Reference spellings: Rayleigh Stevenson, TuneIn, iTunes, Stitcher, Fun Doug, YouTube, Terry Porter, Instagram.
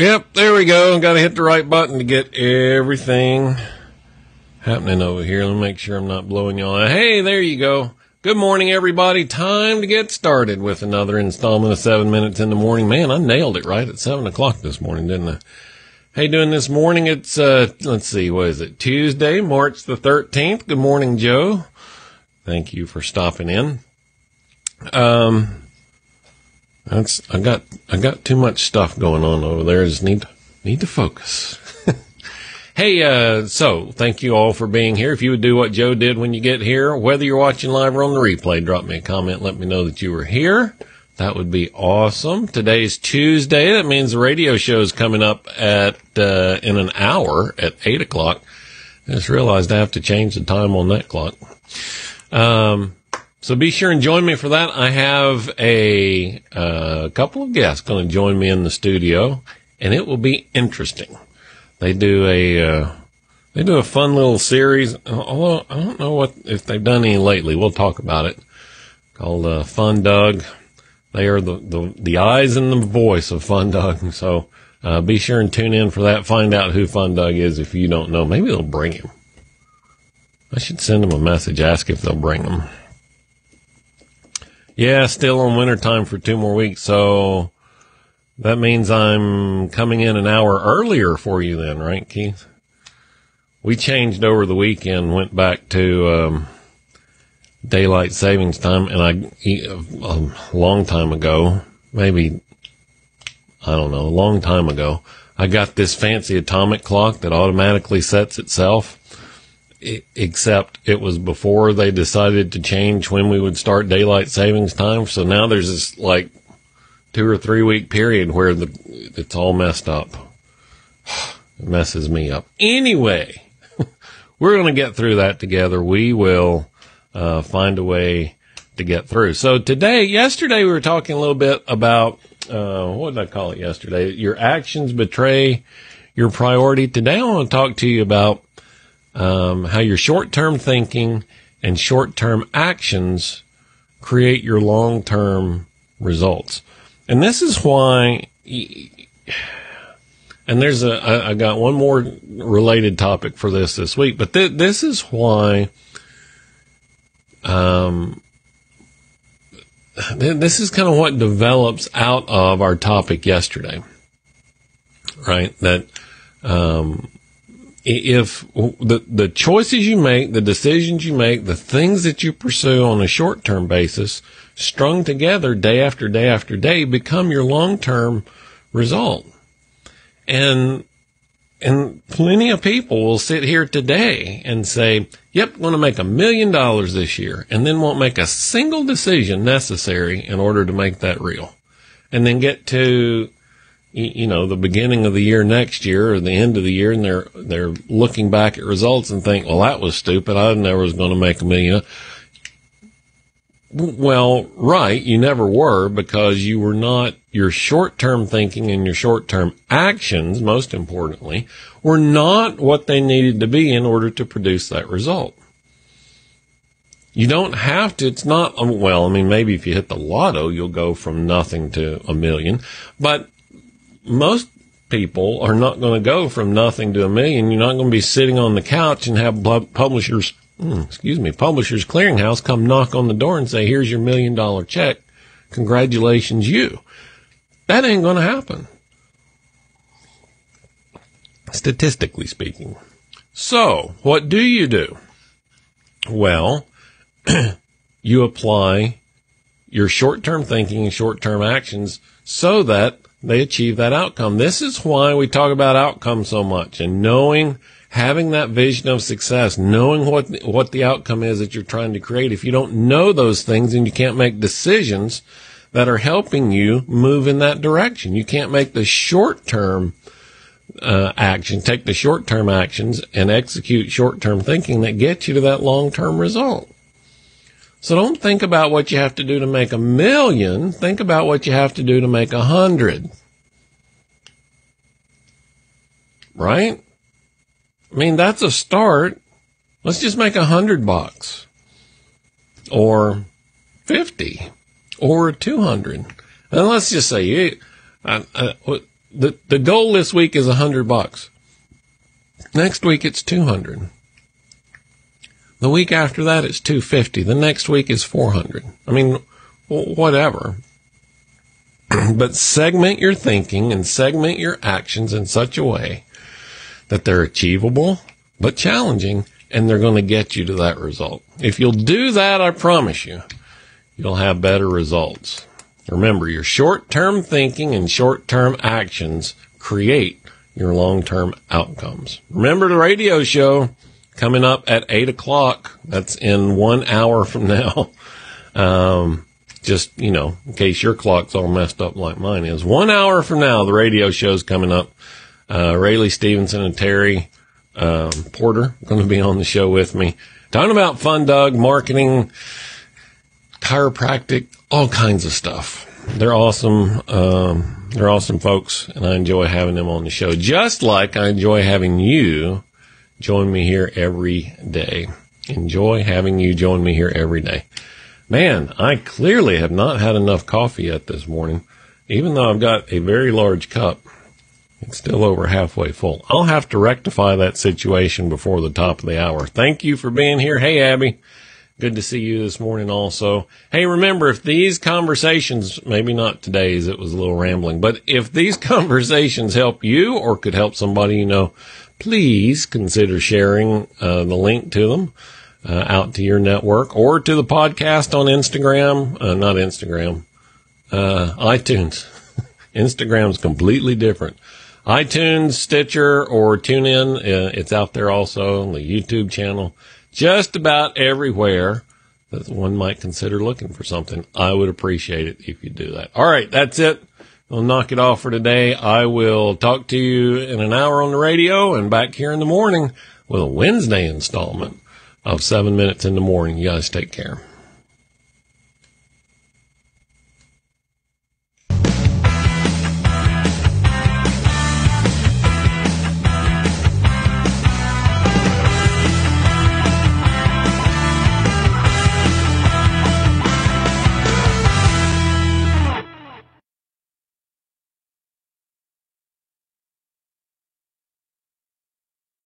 Yep, there we go. I've got to hit the right button to get everything happening over here. Let me make sure I'm not blowing y'all out. Hey, there you go. Good morning, everybody. Time to get started with another installment of 7 Minutes in the Morning. Man, I nailed it right at 7 o'clock this morning, didn't I? How you doing this morning? It's, let's see, what is it? Tuesday, March the 13th. Good morning, Joe. Thank you for stopping in. I got too much stuff going on over there. I just need to focus. Hey, so thank you all for being here. If you would do what Joe did when you get here, whether you're watching live or on the replay, drop me a comment. Let me know that you were here. That would be awesome. Today's Tuesday. That means the radio show is coming up at, in an hour at 8 o'clock. I just realized I have to change the time on that clock. So be sure and join me for that. I have a couple of guests going to join me in the studio, and it will be interesting. They do a fun little series, although I don't know if they've done any lately. We'll talk about it. Called Fun Doug. They are the eyes and the voice of Fun Doug. So be sure and tune in for that. Find out who Fun Doug is if you don't know. Maybe they'll bring him. I should send them a message, ask if they'll bring him. Yeah, still on wintertime for 2 more weeks, so that means I'm coming in an hour earlier for you then, right, Keith? We changed over the weekend, went back to daylight savings time, and a long time ago, maybe, I don't know, a long time ago, I got this fancy atomic clock that automatically sets itself. Except it was before they decided to change when we would start daylight savings time. So now there's this like 2 or 3 week period where it's all messed up. It messes me up. Anyway, we're going to get through that together. We will, find a way to get through. So yesterday we were talking a little bit about, what did I call it yesterday? Your actions betray your priority. Today I want to talk to you about how your short-term thinking and short-term actions create your long-term results. And this is why, and I got one more related topic for this week, but this is why, this is kind of what develops out of our topic yesterday, right? That, if the choices you make, the decisions you make, the things that you pursue on a short-term basis, strung together day after day after day, become your long-term result. And plenty of people will sit here today and say, yep, I'm going to make $1 million this year, and then won't make a single decision necessary in order to make that real. And then get to, you know, the beginning of the year next year or the end of the year, and they're looking back at results and think, well, that was stupid. I never was going to make $1 million. Well, right. You never were, because you were not, your short-term thinking and your short-term actions, most importantly, were not what they needed to be in order to produce that result. You don't have to, it's not, well, I mean, maybe if you hit the lotto, you'll go from nothing to $1 million, but most people are not going to go from nothing to $1 million. You're not going to be sitting on the couch and have Publishers Clearinghouse come knock on the door and say, here's your $1 million check. Congratulations, you. That ain't going to happen, statistically speaking. So what do you do? Well, you apply your short-term thinking and short-term actions so that they achieve that outcome. This is why we talk about outcome so much, and having that vision of success, knowing what the outcome is that you're trying to create. If you don't know those things, and you can't make decisions that are helping you move in that direction, you can't make the short-term action, take the short-term actions and execute short-term thinking that gets you to that long-term result. So don't think about what you have to do to make $1 million. Think about what you have to do to make 100. Right? I mean, that's a start. Let's just make $100 or 50 or 200. And let's just say, the goal this week is $100. Next week it's $200. The week after that it's $250. The next week is $400. I mean, whatever. But segment your thinking and segment your actions in such a way that they're achievable but challenging, and they're going to get you to that result. If you'll do that, I promise you, you'll have better results. Remember, your short-term thinking and short-term actions create your long-term outcomes. Remember the radio show coming up at 8 o'clock. That's in 1 hour from now. Just, you know, in case your clock's all messed up like mine is. 1 hour from now, the radio show's coming up. Rayleigh Stevenson and Terry Porter going to be on the show with me. Talking about Fun Doug, marketing, chiropractic, all kinds of stuff. They're awesome. They're awesome folks, and I enjoy having them on the show. Just like I enjoy having you join me here every day. Enjoy having you join me here every day. Man, I clearly have not had enough coffee yet this morning. Even though I've got a very large cup, it's still over halfway full. I'll have to rectify that situation before the top of the hour. Thank you for being here. Hey, Abby. Good to see you this morning also. Hey, remember, if these conversations, maybe not today's, it was a little rambling, but if these conversations help you or could help somebody you know, please consider sharing the link to them out to your network or to the podcast on Instagram. iTunes. Instagram's completely different. iTunes, Stitcher, or TuneIn. It's out there also on the YouTube channel. Just about everywhere that one might consider looking for something. I would appreciate it if you do that. All right, that's it. We'll knock it off for today. I will talk to you in an hour on the radio and back here in the morning with a Wednesday installment of 7 Minutes in the Morning. You guys take care.